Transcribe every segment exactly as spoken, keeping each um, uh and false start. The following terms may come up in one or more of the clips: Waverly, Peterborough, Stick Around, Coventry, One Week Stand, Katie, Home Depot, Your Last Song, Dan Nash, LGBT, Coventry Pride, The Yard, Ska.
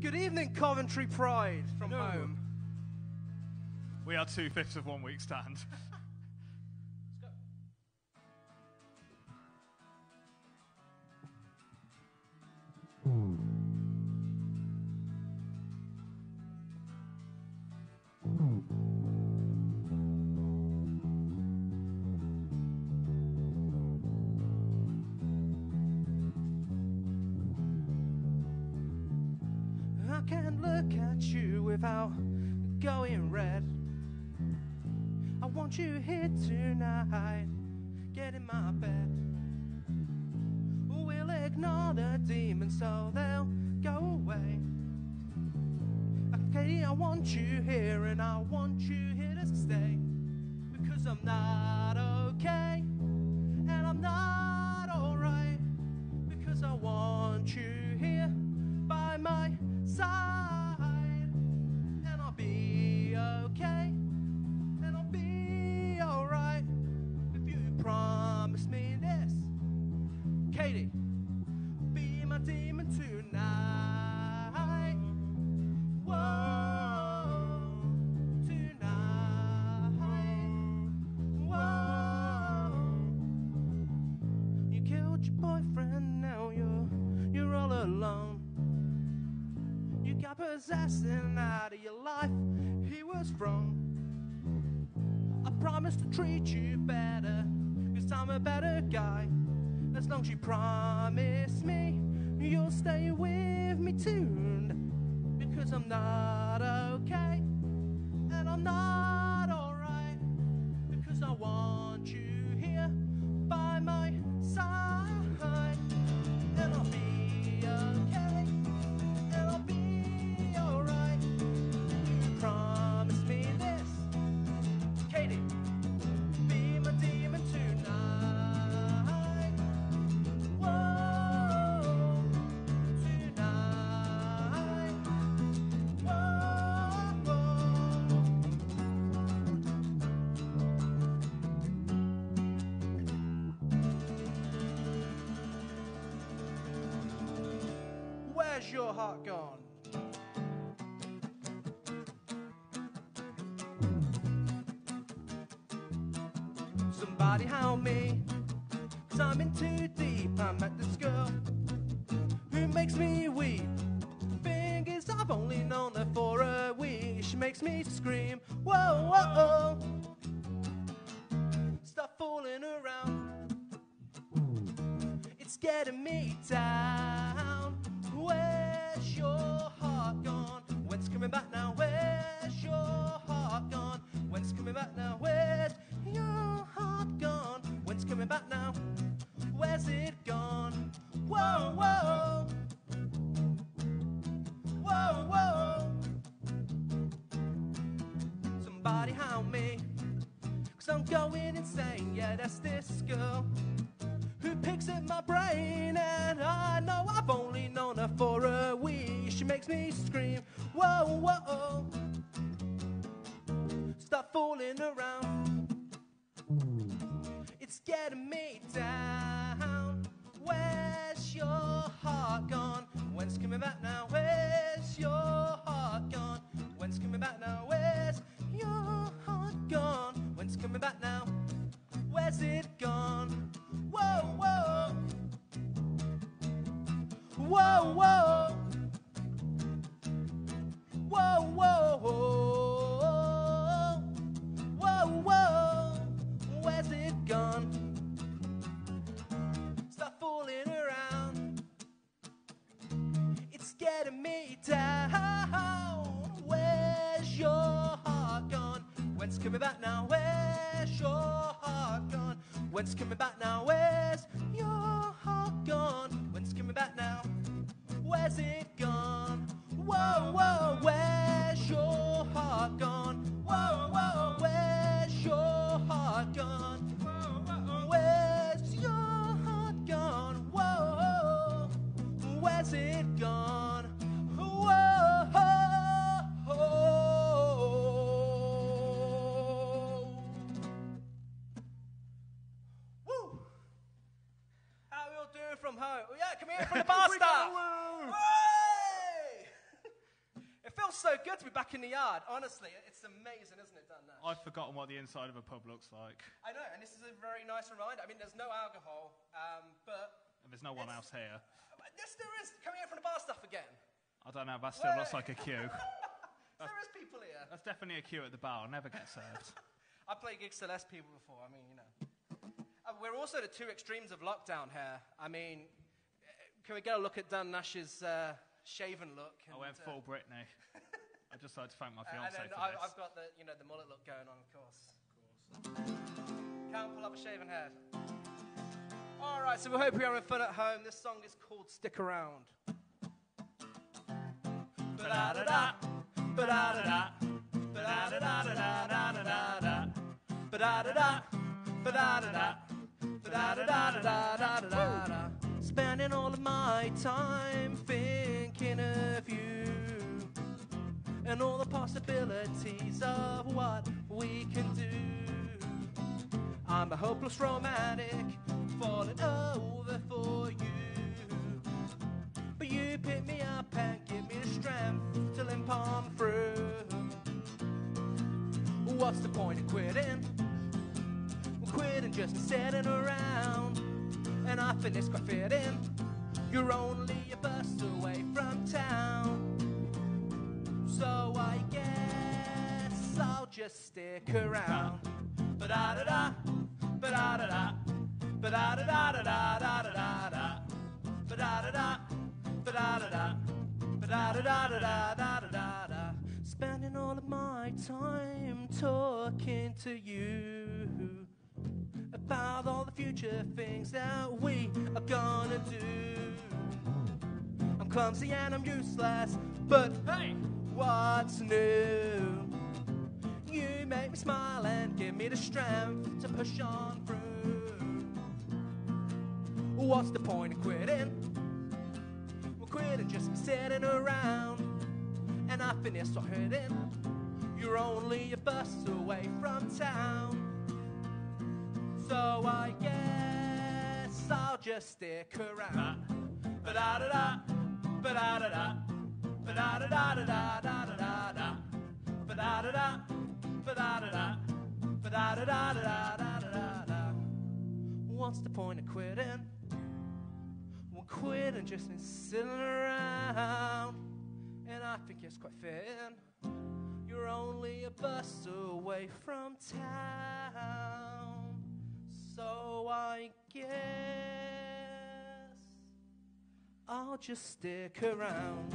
Good evening, Coventry Pride from Hello. Home. We are two-fifths of One Week Stand. I can't look at you without going red. I want you here tonight, get in my bed. We'll ignore the demons so they'll go away. Okay, I want you here and I want you here to stay, because I'm not okay and I'm not alright, because I want you here by my side, and I'll be okay and I'll be alright if you promise me this. Katie, be my demon tonight. Whoa, tonight. Whoa, you killed your boyfriend, now you're you're all alone. You got possessed and out of your life he was wrong. I promised to treat you better, cause I'm a better guy. As long as you promise me you'll stay with me tuned, because I'm not okay and I'm not alright, because I want you here by my side, and I'll be okay and I'll be alright if you promise me this. Katie, be my demon tonight. Your heart gone. Somebody help me, cause I'm in too deep. I met this girl who makes me weep. Thing is, I've only known her for a week. She makes me scream, whoa, whoa, whoa. Stop fooling around, it's getting me down. Where's your heart gone? When's coming back now? Where's your heart gone? When's coming back now? Where's your heart gone? When's coming back now? Where's it gone? Whoa, whoa. Whoa, whoa. Somebody help me, cause I'm going insane. Yeah, that's this girl who picks at my brain, and I know I've only known her for a week. She makes me scream, whoa, whoa, stop fooling around, it's getting me down. Where's your heart gone? When's coming back now? Where's your heart gone? When's coming back now? Where's your heart gone? When's coming back now? Where's it gone? Whoa, whoa. Whoa, whoa. Whoa, whoa. Whoa, whoa. Where's it gone? Stop fooling around, it's getting me down. Where's your heart gone? When's coming back now? Where's your heart gone? When's coming back now? Where's your heart gone? When's coming back now? Where's it gone? Whoa, whoa, where's your heart gone? Whoa, whoa, where's your heart gone? Where's your heart gone? Whoa, where's it gone? Whoa. From home. Yeah, come here from the bar staff. feels so good to be back in the Yard. Honestly, it's amazing, isn't it, Dan Nash? I've forgotten what the inside of a pub looks like. I know, and this is a very nice reminder. I mean, there's no alcohol, um, but... And there's no one else here. Yes, there is. Coming out from the bar stuff again. I don't know, that still Wait. looks like a queue. There is people here. That's definitely a queue at the bar. I'll never get served. I played gigs to less people before. I mean, you know. Uh, we're also the two extremes of lockdown here. I mean, can we get a look at Dan Nash's uh, shaven look? And, I went full uh, Britney. I just like to thank my fiancée uh, for I, this. I've got the, you know, the mullet look going on, of course. Of course. Can't pull up a shaven head. All right, so we hope you're having fun at home. This song is called Stick Around. Ba-da-da-da, ba-da-da-da, ba-da-da-da-da-da-da-da-da, ba-da-da-da, ba-da-da-da, ba-da-da-da-da-da-da-da-da. Spending all of my time thinking of you and all the possibilities of what we can do. I'm a hopeless romantic, falling over for you, but you pick me up and give me the strength to limp on through. What's the point of quitting? Well, quitting just sitting around, and I think it's quite fitting. You're only a bus away from town, so I guess I'll just stick around. Ba-da-da-da, ba-da-da-da. Ba-da-da-da-da-da-da-da-da-da. Ba-da-da-da, ba-da-da-da, ba-da-da-da-da-da-da-da-da. Spending all of my time talking to you about all the future things that we are gonna do. I'm clumsy and I'm useless, but hey, what's new? You make me smile and give me the strength to push on through. What's the point of quitting? Well, quitting just be sitting around, and I think it's not hurting. You're only a bus away from town, so I guess I'll just stick around. Ba-da-da-da, ba-da-da-da, ba-da-da-da-da-da-da-da-da-da, ba-da-da-da, ba-da-da-da, ba-da-da-da-da-da-da-da-da. What's the point of quitting? We'll quit and just been sitting around, and I think it's quite fitting. You're only a bus away from town, so I guess I'll just stick around.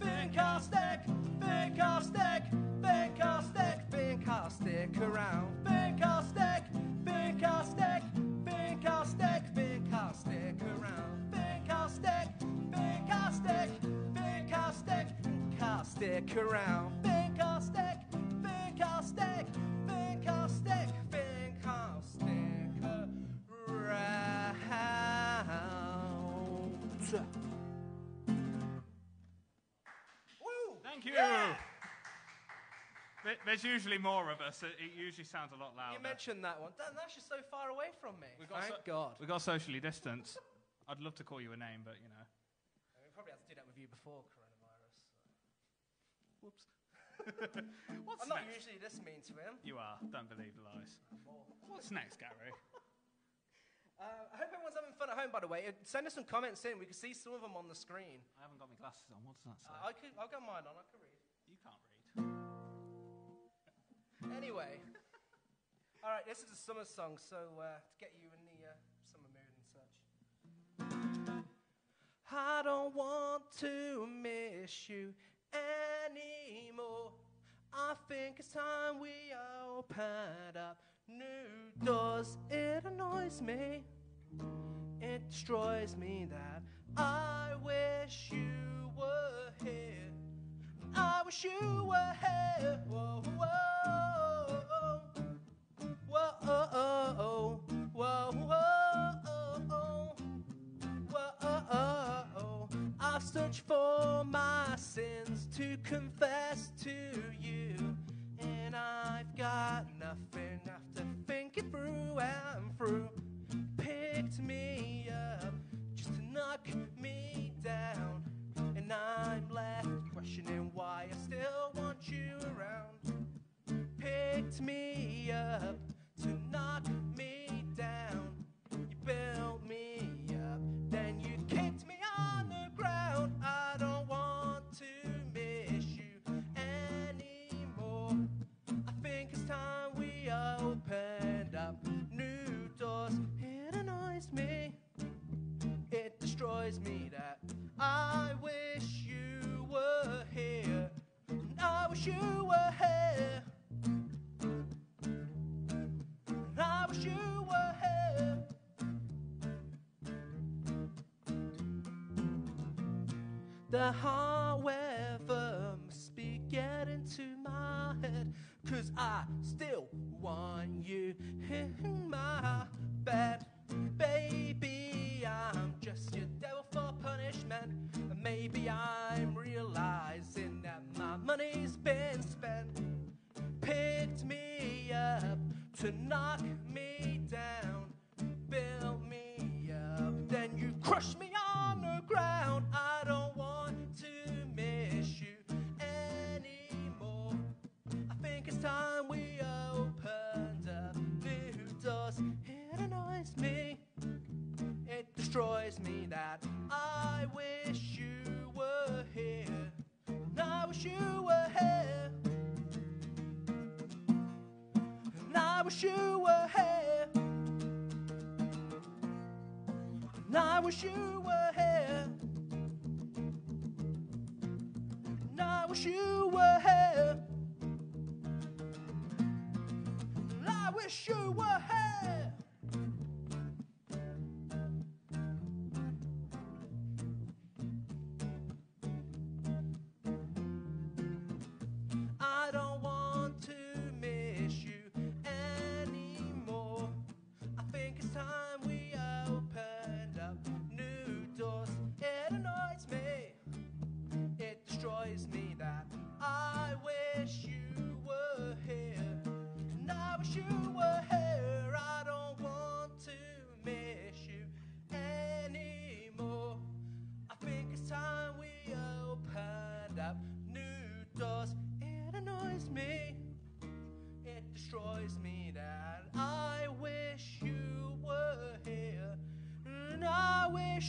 Think I'll stick. Think I'll stick, think I'll stick, think I'll stick around. Think I'll stick, think I'll stick, think I'll stick, think I'll stick around. Think I'll stick, think I'll stick, think I'll stick, think I'll stick around. Think I'll stick, think I'll stick, think I'll stick, think I'll stick around. Thank you. Yeah. There's usually more of us. It usually sounds a lot louder. You mentioned that one. Dan Nash is so far away from me. We've got Thank so God. We've got socially distanced. I'd love to call you a name, but, you know. I mean, we probably had to do that with you before coronavirus. So. Whoops. What's I'm next? Not usually this mean to him. You are. Don't believe the lies. What's next, Gary? Uh, I hope everyone's having fun at home, by the way. Send us some comments in. We can see some of them on the screen. I haven't got my glasses on. What does that say? Uh, I could, I've got mine on. I can read. You can't read. Anyway. All right, this is a summer song, so uh, to get you in the uh, summer mood and such. I don't want to miss you anymore. I think it's time we opened up new doors. It annoys me, it destroys me that I wish you were here. I wish you were here. Whoa, whoa, whoa, whoa, whoa, whoa, whoa. I've searched for my sins to confess to you, and I've got nothing left to built me up to knock me down. You built me up, then you kicked me on the ground. I don't want to miss you anymore. I think it's time we opened up new doors. It annoys me, it destroys me that I wish you were here. And I wish you were here. And I wish you were here. The however must be getting to my head, 'cause I still want you in my bed. Baby, I'm just your devil for punishment. And maybe I'm realizing that my money's been spent. Picked me up to knock me down, built me up, then you crushed me on the ground. I don't want to miss you anymore. I think it's time we opened up new doors. It annoys me, it destroys me that I wish you were here. And I wish you were here. And I wish you were here. And I wish you were here. And I wish you were here. And I wish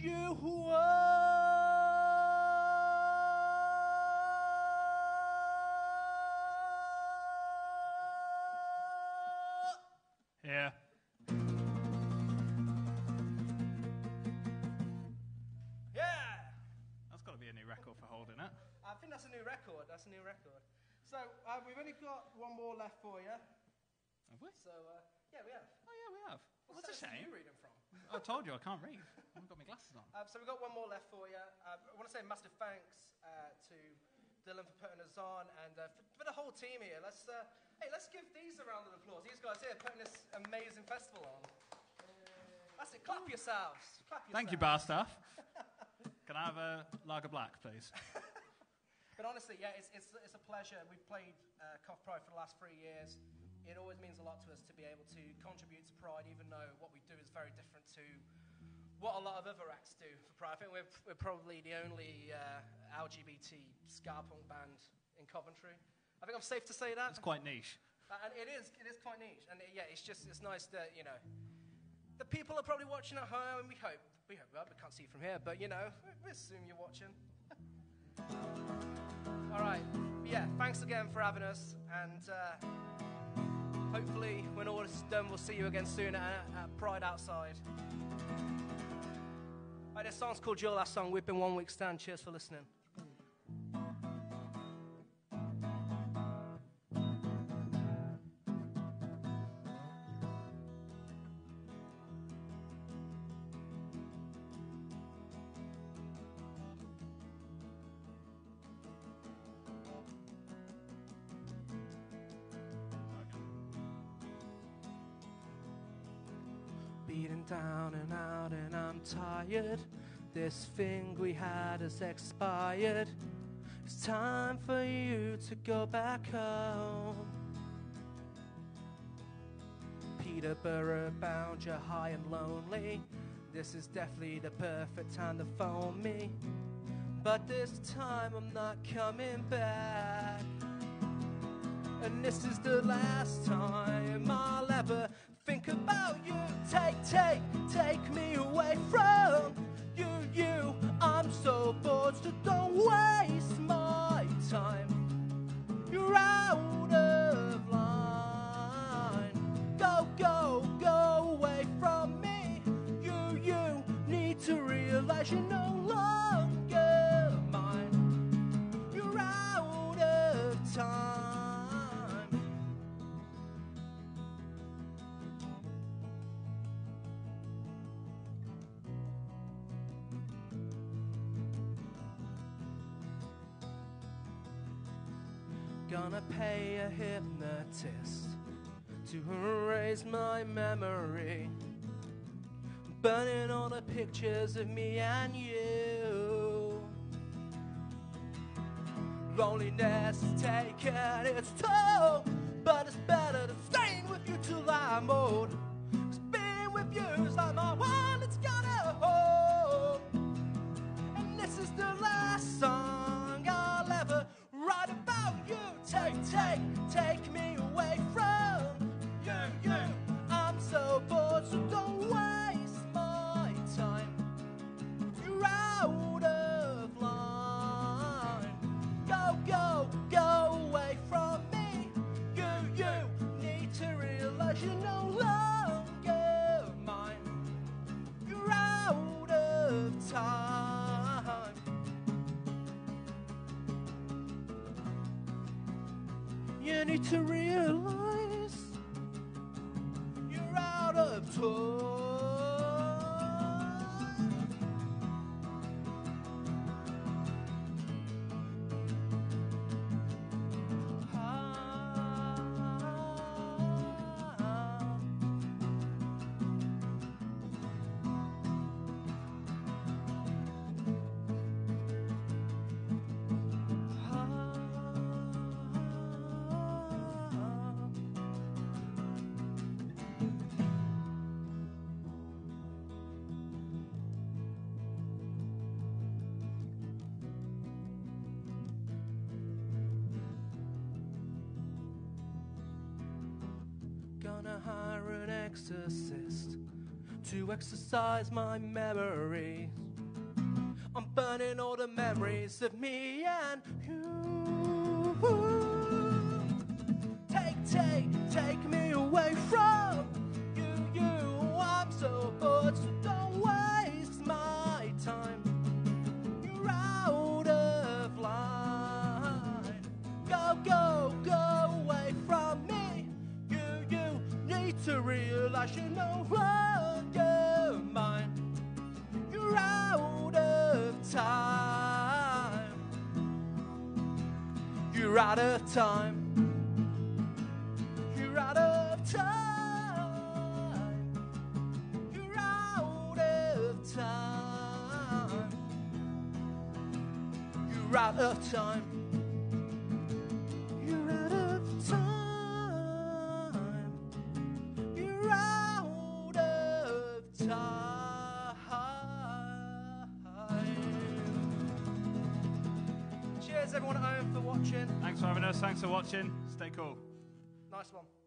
you were here. Yeah. Yeah! That's got to be a new record for holding it. I think that's a new record. That's a new record. So, uh, we've only got one more left for you. Have we? So, uh, yeah, we have. Oh, yeah, we have. What's well, so a shame. Where are you reading from? I told you, I can't read. I haven't got my glasses on. Um, so, we've got one more left for you. Uh, I want to say a massive thanks uh, to Dylan for putting us on, and uh, for, for the whole team here. Let's, uh, hey, let's give these a round of applause. These guys here putting this amazing festival on. That's it. Clap yourselves. Clap yourselves. Thank you, bar staff. Can I have a lager black, please? But honestly, yeah, it's, it's it's a pleasure. We've played uh, Coventry Pride for the last three years. It always means a lot to us to be able to contribute to Pride, even though what we do is very different to what a lot of other acts do for Pride. I think we're, we're probably the only uh, L G B T ska punk band in Coventry. I think I'm safe to say that. It's quite niche. Uh, and it is, it is quite niche. And it, yeah, it's just, it's nice that, you know, the people are probably watching at home, and we hope, we hope, well, we can't see from here, but, you know, we assume you're watching. All right. Yeah, thanks again for having us, and uh, hopefully when all this is done, we'll see you again soon at, at Pride Outside. Right, this song's called Your Last Song. We've been One Week Stand. Cheers for listening. Beaten down and out, and I'm tired. This thing we had has expired. It's time for you to go back home. Peterborough bound, you're high and lonely. This is definitely the perfect time to phone me, but this time I'm not coming back. and this is the last time I'll ever think about you. Take, take, take me away from you, you. I'm so bored, so don't waste my time. You're out of line. Go, go, go away from me. You, you need to realize you're no longer mine. You're out of time. Gonna pay a hypnotist to erase my memory, burning all the pictures of me and you. Loneliness is taking its toll, but it's better than staying with you till I'm old. 'Cause being with you is like my one that's gonna hold. And this is the last song I'll ever write about you. Take, take, take me away from you, you. I'm so bored, so don't waste my time. You're out of line. Go, go, go away from me. You, you need to realize you're no longer mine. You're out of time. You need to realize you're out of time. Ah. Hire an exorcist to exercise my memory. I'm burning all the memories of me and you. Take, take, take me away from you, you. I'm so bored, so don't waste my time. You're out of line. Go, go, go away from me. To realize you're no longer mine. You're out of time. You're out of time. You're out of time. You're out of time. You're out of time. Everyone at home for watching. Thanks for having us. Thanks for watching. Stay cool. Nice one.